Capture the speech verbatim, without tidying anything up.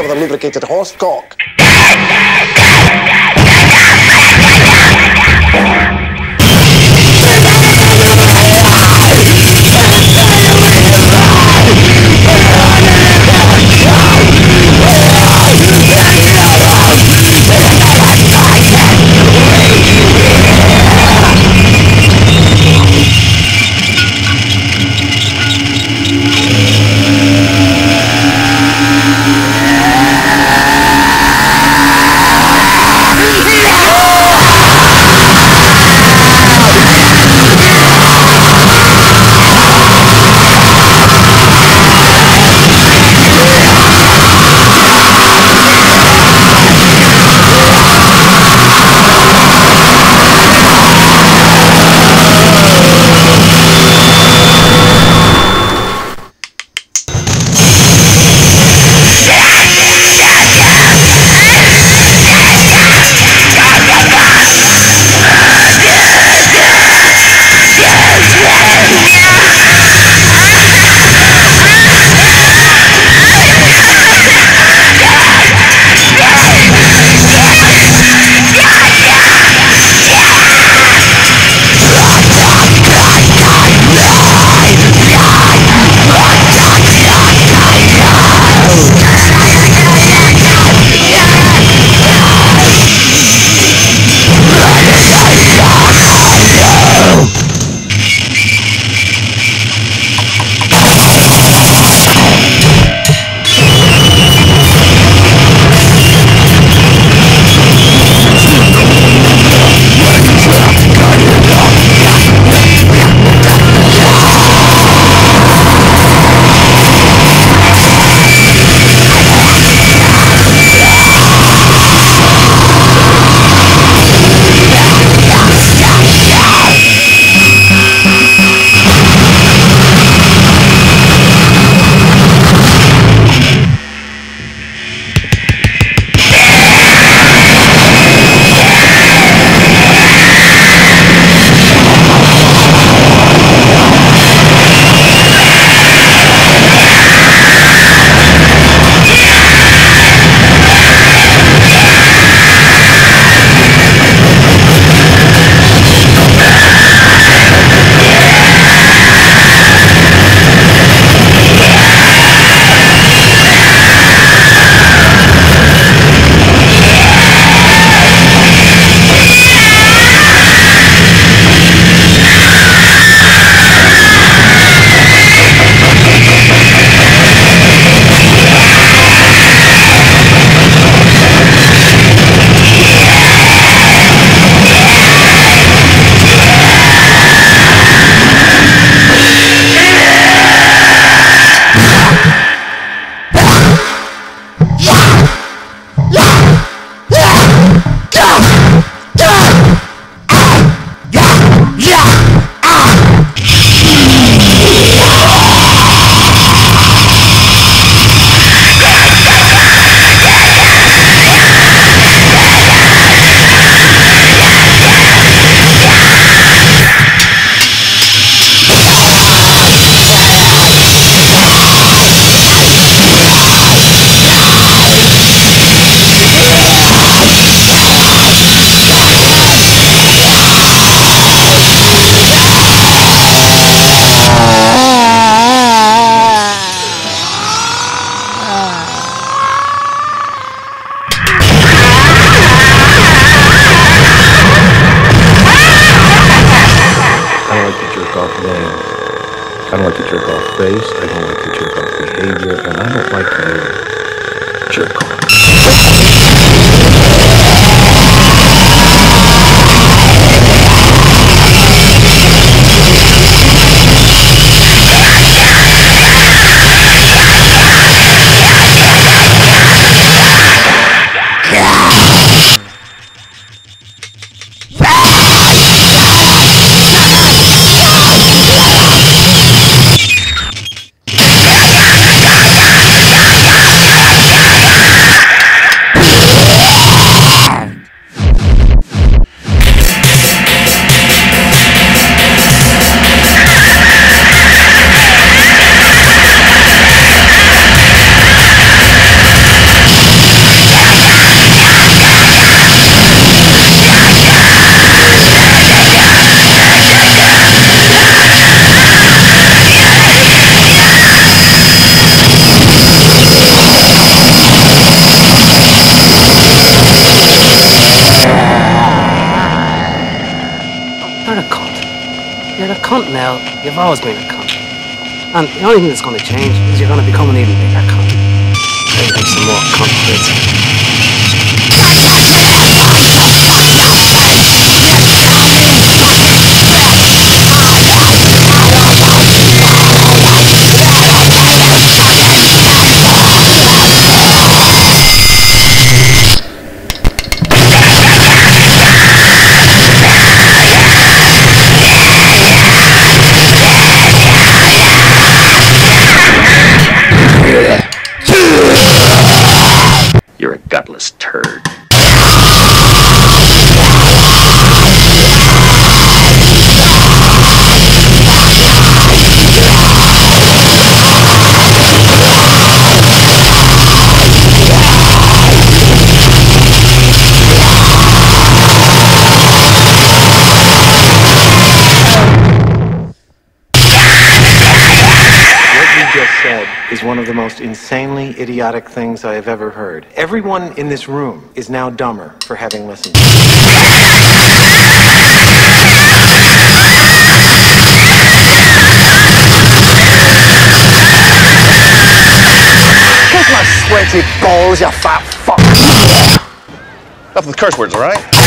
yourself with a lubricated horse cock. I don't like to jerk off face, I don't like to jerk off behavior, and I don't like to jerk off. cunt now. You've always been a cunt. And the only thing that's going to change is you're going to become an even bigger cunt. Maybe make some more cunt kids. You're a gutless turd. Is one of the most insanely idiotic things I have ever heard. Everyone in this room is now dumber for having listened. Kiss my sweaty balls, you fat fuck. Enough of the curse words, all right?